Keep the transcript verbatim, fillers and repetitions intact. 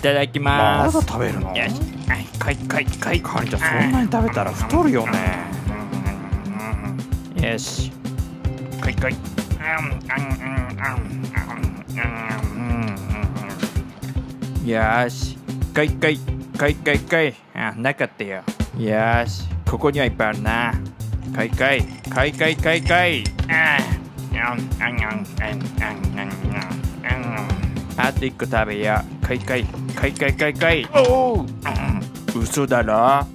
いただきます。まだ食べるの？よし、かいかいかいかい。じゃそんなに食べたら太るよね。よし、かいかい。よし、かいかいかいかいかい。あ、なかったよ。よし、ここにはいっぱいあるな。かいかいかいかいかいかい。あといっこ食べよう。かいかいかいかいかいかい。おお、嘘だろ。